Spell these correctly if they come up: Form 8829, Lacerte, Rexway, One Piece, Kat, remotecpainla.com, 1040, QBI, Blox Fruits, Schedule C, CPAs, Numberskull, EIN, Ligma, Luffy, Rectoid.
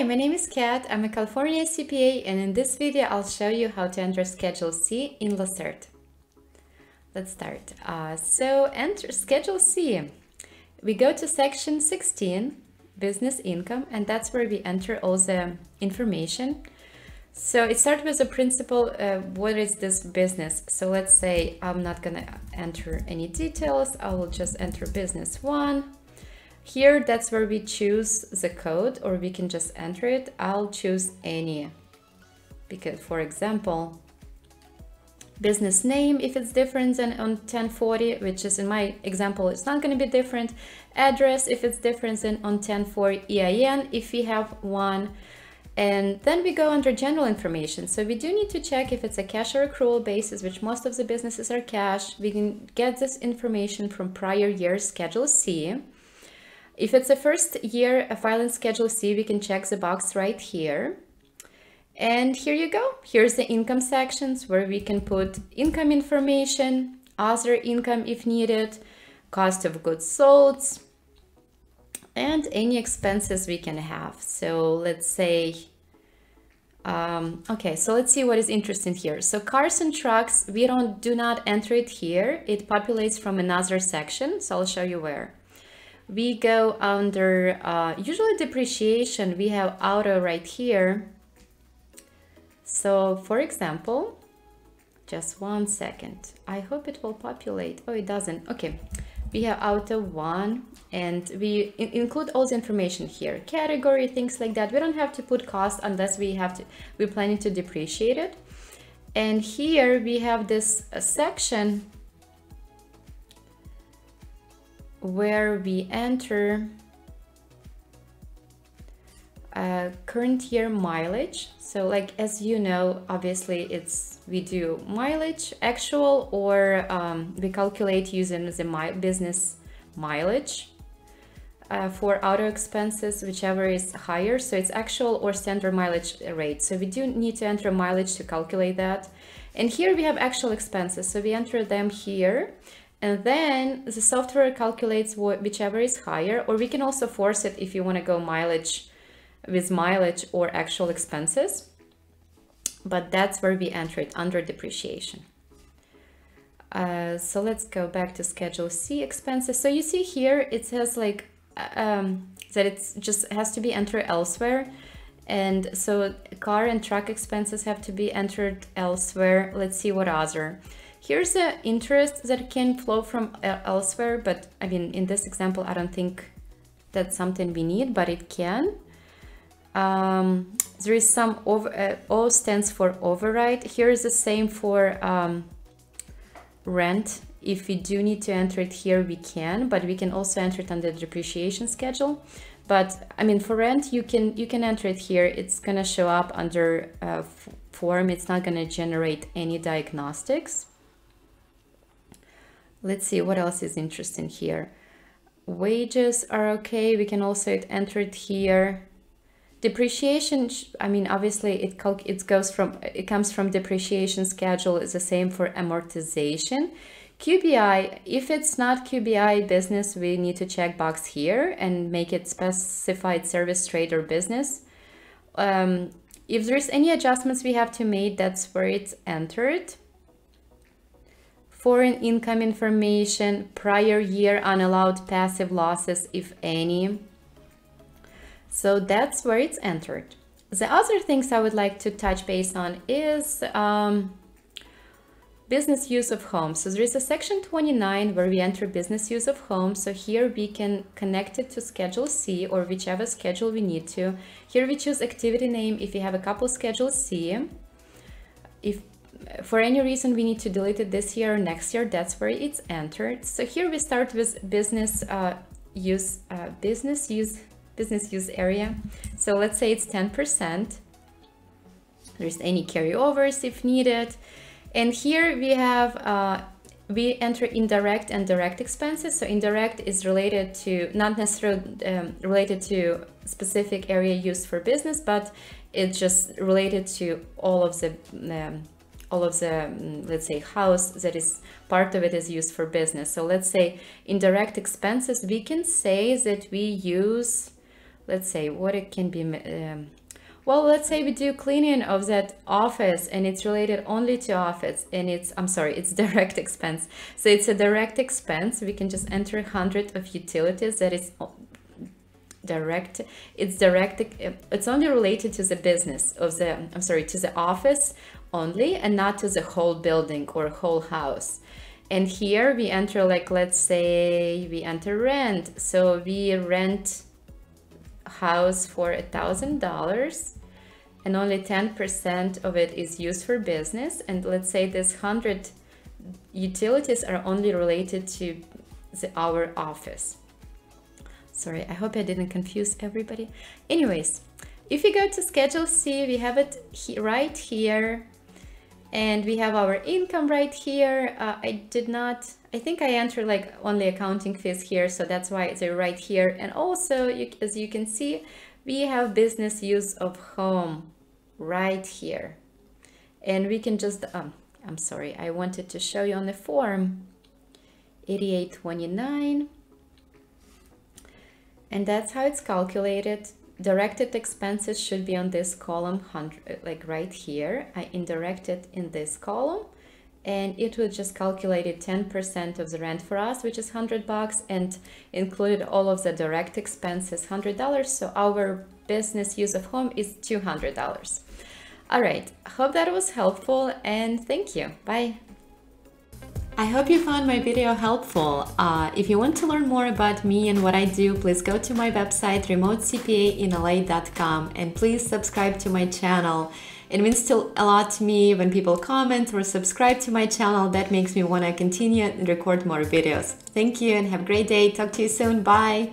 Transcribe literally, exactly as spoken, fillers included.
Hi, my name is Kat, I'm a California C P A, and in this video I'll show you how to enter Schedule C in Lacerte. Let's start. Uh, so enter Schedule C. We go to section sixteen, business income, and that's where we enter all the information. So it starts with the principle, uh, what is this business? So let's say I'm not going to enter any details, I will just enter business one. Here, that's where we choose the code, or we can just enter it. I'll choose any, because for example, business name, if it's different than on ten forty, which is in my example, it's not going to be different. Address, if it's different than on ten forty, E I N, if we have one. And then we go under general information. So we do need to check if it's a cash or accrual basis, which most of the businesses are cash. We can get this information from prior year's Schedule C. If it's the first year of filing Schedule C, we can check the box right here. And here you go. Here's the income sections where we can put income information, other income if needed, cost of goods sold, and any expenses we can have. So let's say, um, okay, so let's see what is interesting here. So cars and trucks, we don't do not enter it here. It populates from another section. So I'll show you where. We go under uh, usually depreciation, we have auto right here. So for example, just one second. I hope it will populate. Oh, it doesn't. Okay. We have auto one, and we in include all the information here. Category, things like that. We don't have to put cost unless we have to, we're planning to depreciate it. And here we have this uh, section where we enter uh, current year mileage. So like, as you know, obviously it's, we do mileage actual, or um, we calculate using the my business mileage uh, for auto expenses, whichever is higher. So it's actual or standard mileage rate. So we do need to enter mileage to calculate that. And here we have actual expenses. So we enter them here. And then the software calculates what, whichever is higher, or we can also force it if you want to go mileage with mileage or actual expenses. But that's where we enter it under depreciation. Uh, so let's go back to Schedule C expenses. So you see here, it says like um, that it's just has to be entered elsewhere. And so car and truck expenses have to be entered elsewhere. Let's see what other. Here's the interest that can flow from elsewhere, but I mean, in this example, I don't think that's something we need, but it can. Um, there is some over, uh, O stands for override. Here is the same for um, rent. If we do need to enter it here, we can, but we can also enter it under depreciation schedule. But I mean, for rent, you can you can enter it here. It's gonna show up under uh, form. It's not gonna generate any diagnostics. Let's see what else is interesting here. Wages are okay. We can also enter it here. Depreciation, I mean, obviously it it goes from it comes from depreciation schedule. It's the same for amortization. Q B I, if it's not Q B I business, we need to check box here and make it specified service, trade, or business. Um, if there's any adjustments we have to make, that's where it's entered. Foreign income information, prior year unallowed passive losses, if any. So that's where it's entered. The other things I would like to touch base on is um, business use of home. So there is a section twenty-nine where we enter business use of home. So here we can connect it to Schedule C or whichever schedule we need to. Here we choose activity name if you have a couple Schedule C. If for any reason we need to delete it this year or next year, that's where it's entered. So here we start with business uh, use uh, business use business use area. So let's say it's ten percent. There's any carryovers if needed. And here we have uh, we enter indirect and direct expenses. So indirect is related to not necessarily um, related to specific area used for business, but it's just related to all of the um, all of the, let's say, house that is part of it is used for business. So let's say indirect expenses, we can say that we use let's say what it can be, um, well, let's say we do cleaning of that office and it's related only to office and it's, I'm sorry, it's direct expense. So it's a direct expense. We can just enter one hundred of utilities that is direct. It's direct. It's only related to the business of the, I'm sorry, to the office only and not to the whole building or whole house. And here we enter, like, let's say we enter rent. So we rent house for a thousand dollars. And only ten percent of it is used for business. And let's say this one hundred utilities are only related to the, our office. Sorry, I hope I didn't confuse everybody. Anyways, if you go to Schedule C, we have it he right here. And we have our income right here. Uh, I did not, I think I entered like only accounting fees here. So that's why they're right here. And also, you, as you can see, we have business use of home right here. And we can just, um, I'm sorry, I wanted to show you on the form eighty-eight twenty-nine. And that's how it's calculated. Directed expenses should be on this column, like right here. I indirected in this column, and it will just calculate it ten percent of the rent for us, which is one hundred bucks, and included all of the direct expenses, one hundred dollars. So our business use of home is two hundred dollars. All right, hope that was helpful, and thank you. Bye. I hope you found my video helpful. Uh, if you want to learn more about me and what I do, please go to my website remote c p a in l a dot com and please subscribe to my channel. It means still a lot to me when people comment or subscribe to my channel. That makes me want to continue and record more videos. Thank you and have a great day. Talk to you soon. Bye.